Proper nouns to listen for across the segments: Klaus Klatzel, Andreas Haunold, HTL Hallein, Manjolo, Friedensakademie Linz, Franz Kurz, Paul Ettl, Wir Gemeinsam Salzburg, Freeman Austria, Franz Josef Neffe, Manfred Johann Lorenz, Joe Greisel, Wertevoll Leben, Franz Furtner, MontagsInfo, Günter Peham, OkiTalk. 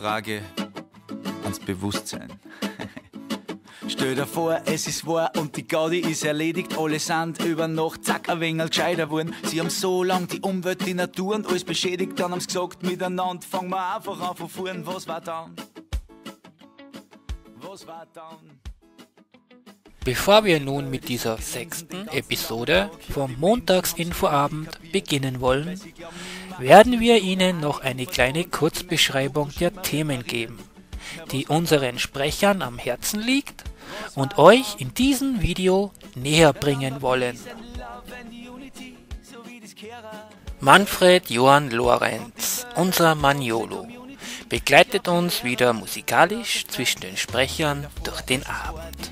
Frage ans Bewusstsein. Stell dir vor, es ist wahr und die Gaudi ist erledigt. Alle sind über Nacht, zack, ein wenig gescheiter wurden. Sie haben so lang die Umwelt, die Natur und alles beschädigt. Dann haben sie gesagt, miteinander fangen wir einfach an von vorn. Was war dann? Was war dann? Bevor wir nun mit dieser 6. Episode vom Montagsinfoabend beginnen wollen, werden wir Ihnen noch eine kleine Kurzbeschreibung der Themen geben, die unseren Sprechern am Herzen liegt und euch in diesem Video näher bringen wollen. Manfred Johann Lorenz, unser Manjolo, begleitet uns wieder musikalisch zwischen den Sprechern durch den Abend.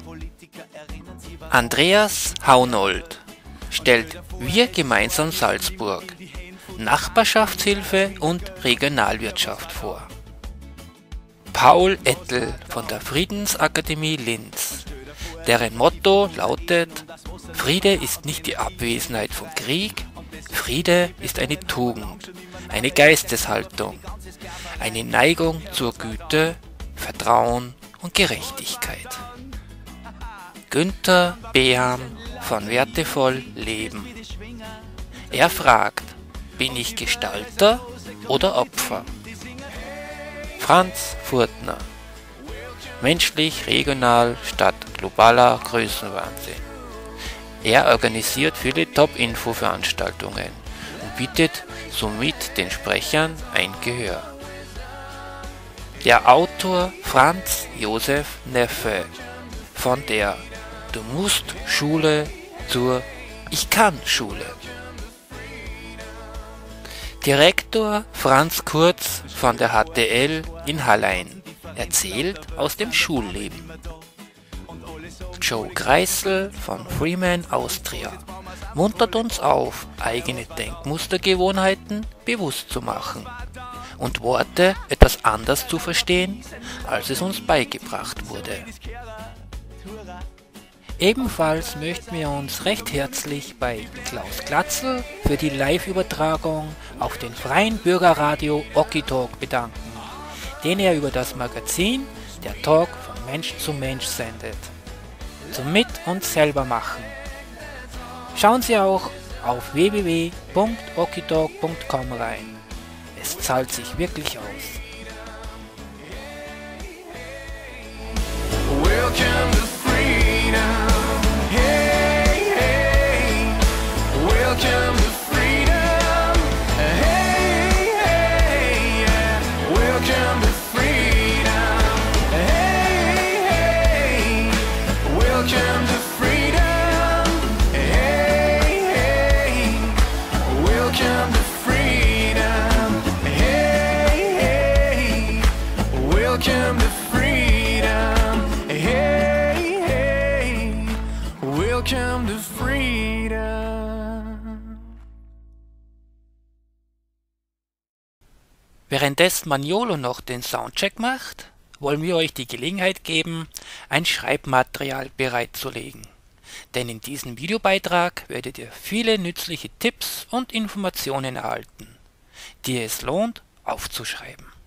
Andreas Haunold stellt Wir Gemeinsam Salzburg, Nachbarschaftshilfe und Regionalwirtschaft vor. Paul Ettl von der Friedensakademie Linz, deren Motto lautet: Friede ist nicht die Abwesenheit von Krieg, Friede ist eine Tugend, eine Geisteshaltung, eine Neigung zur Güte, Vertrauen und Gerechtigkeit. Günter Peham von Wertevoll Leben. Er fragt: Bin ich Gestalter oder Opfer? Franz Furtner, menschlich, regional, statt globaler Größenwahnsinn. Er organisiert viele Top-Info-Veranstaltungen und bietet somit den Sprechern ein Gehör. Der Autor Franz Josef Neffe von der Du musst Schule zur Ich kann Schule. Direktor Franz Kurz von der HTL in Hallein erzählt aus dem Schulleben. Joe Greisel von Freeman Austria muntert uns auf, eigene Denkmustergewohnheiten bewusst zu machen und Worte etwas anders zu verstehen, als es uns beigebracht wurde. Ebenfalls möchten wir uns recht herzlich bei Klaus Klatzel für die Live-Übertragung auf den freien Bürgerradio OkiTalk bedanken, den er über das Magazin Der Talk von Mensch zu Mensch sendet. Zum Mit- und Selbermachen. Schauen Sie auch auf www.okitalk.com rein. Es zahlt sich wirklich aus. Welcome to freedom. Welcome to freedom. Welcome to freedom. Welcome to freedom. Welcome to freedom. Welcome to freedom. Welcome to freedom. Währenddessen Manjolo noch den Soundcheck macht, wollen wir euch die Gelegenheit geben, ein Schreibmaterial bereitzulegen. Denn in diesem Videobeitrag werdet ihr viele nützliche Tipps und Informationen erhalten, die es lohnt aufzuschreiben.